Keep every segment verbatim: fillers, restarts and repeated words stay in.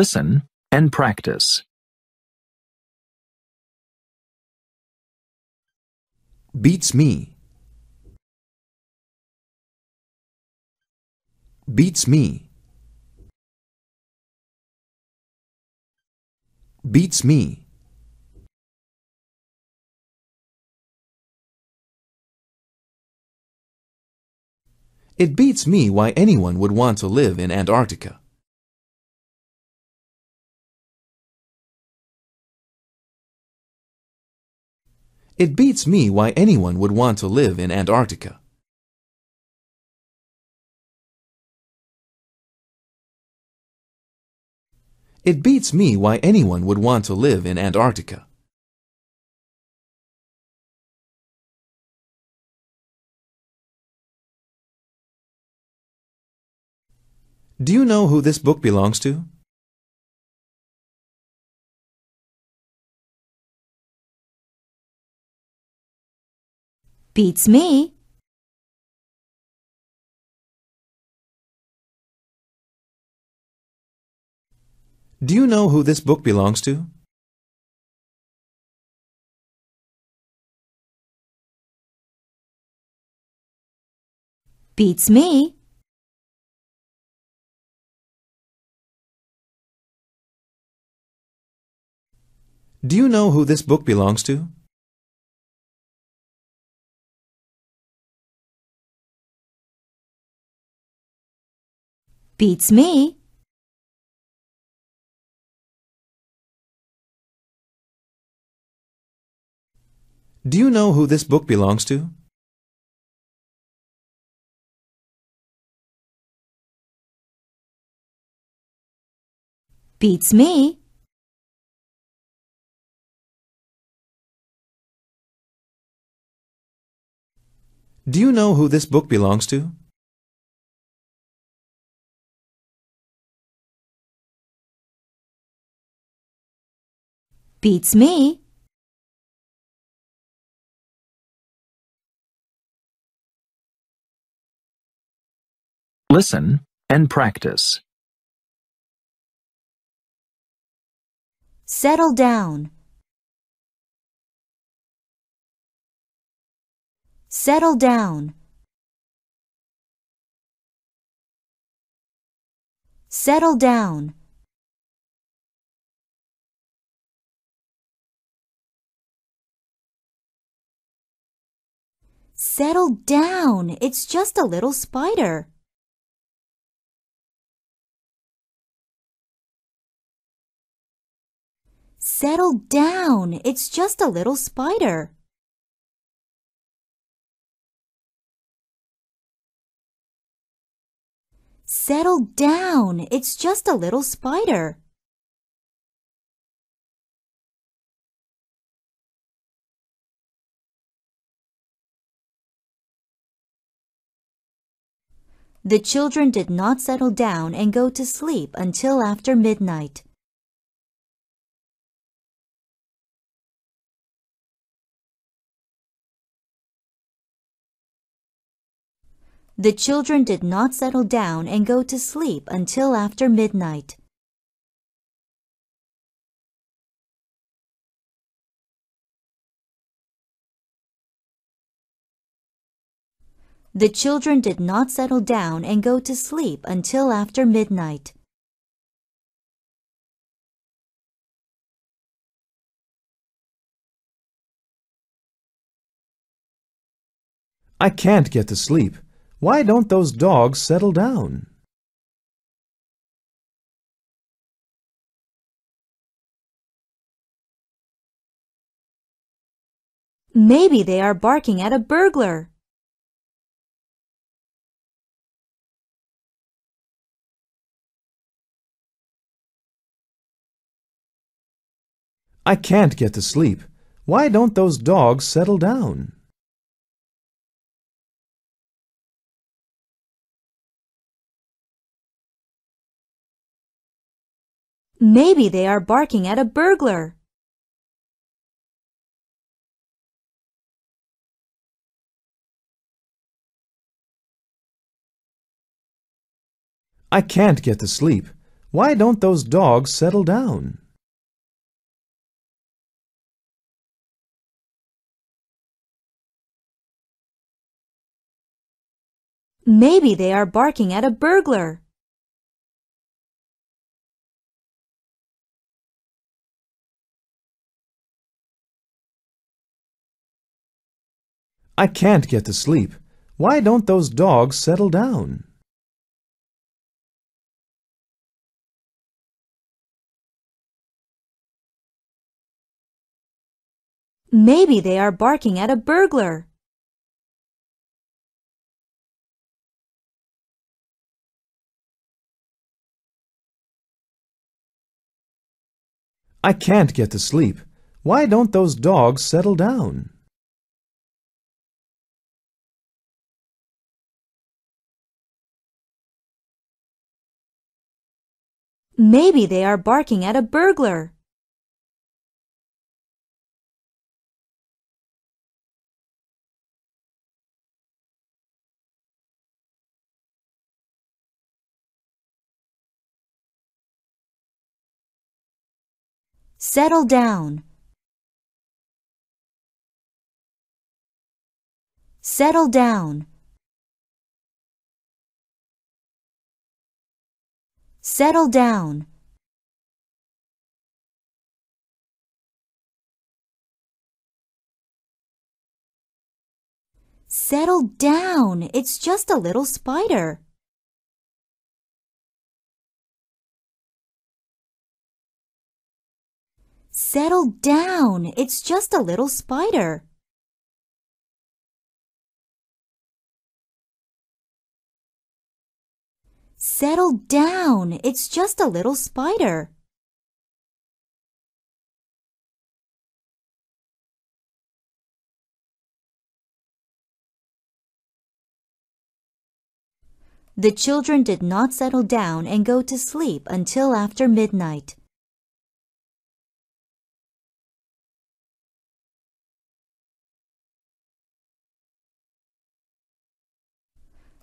Listen and practice. Beats me. Beats me. Beats me. It beats me why anyone would want to live in Antarctica. It beats me why anyone would want to live in Antarctica. It beats me why anyone would want to live in Antarctica. Do you know who this book belongs to? Beats me. Do you know who this book belongs to? Beats me. Do you know who this book belongs to? Beats me. Do you know who this book belongs to? Beats me. Do you know who this book belongs to? Beats me. Listen and practice. Settle down. Settle down. Settle down. Settle down. It's just a little spider. Settle down. It's just a little spider. Settle down. It's just a little spider. The children did not settle down and go to sleep until after midnight. The children did not settle down and go to sleep until after midnight. The children did not settle down and go to sleep until after midnight. I can't get to sleep. Why don't those dogs settle down? Maybe they are barking at a burglar. I can't get to sleep. Why don't those dogs settle down? Maybe they are barking at a burglar. I can't get to sleep. Why don't those dogs settle down? Maybe they are barking at a burglar. I can't get to sleep. Why don't those dogs settle down? Maybe they are barking at a burglar. I can't get to sleep. Why don't those dogs settle down? Maybe they are barking at a burglar. Settle down. Settle down. Settle down. Settle down. It's just a little spider. Settle down. It's just a little spider. Settle down. It's just a little spider. The children did not settle down and go to sleep until after midnight.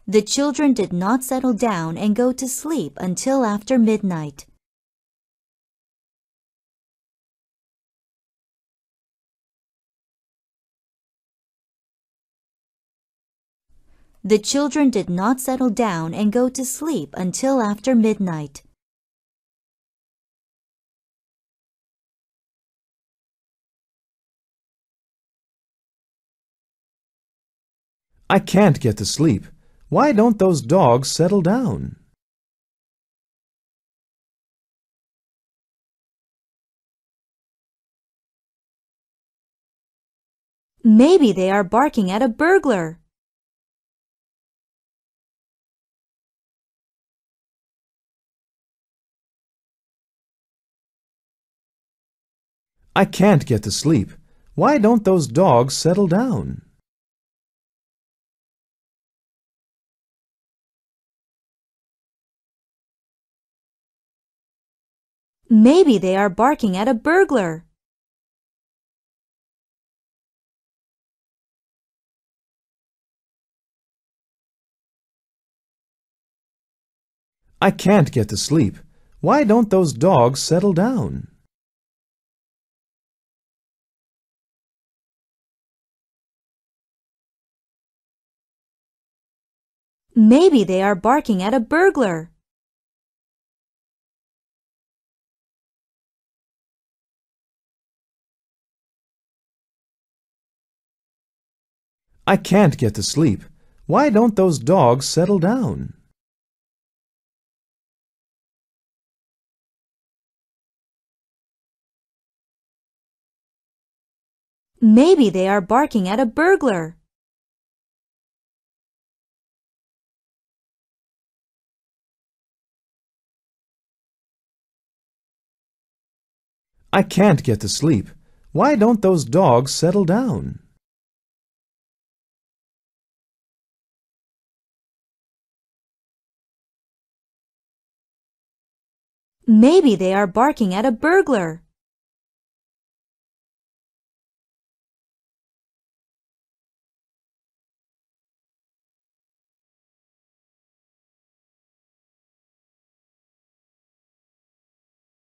The children did not settle down and go to sleep until after midnight. The children did not settle down and go to sleep until after midnight. I can't get to sleep. Why don't those dogs settle down? Maybe they are barking at a burglar. I can't get to sleep. Why don't those dogs settle down? Maybe they are barking at a burglar. I can't get to sleep. Why don't those dogs settle down? Maybe they are barking at a burglar. I can't get to sleep. Why don't those dogs settle down? Maybe they are barking at a burglar. I can't get to sleep. Why don't those dogs settle down? Maybe they are barking at a burglar.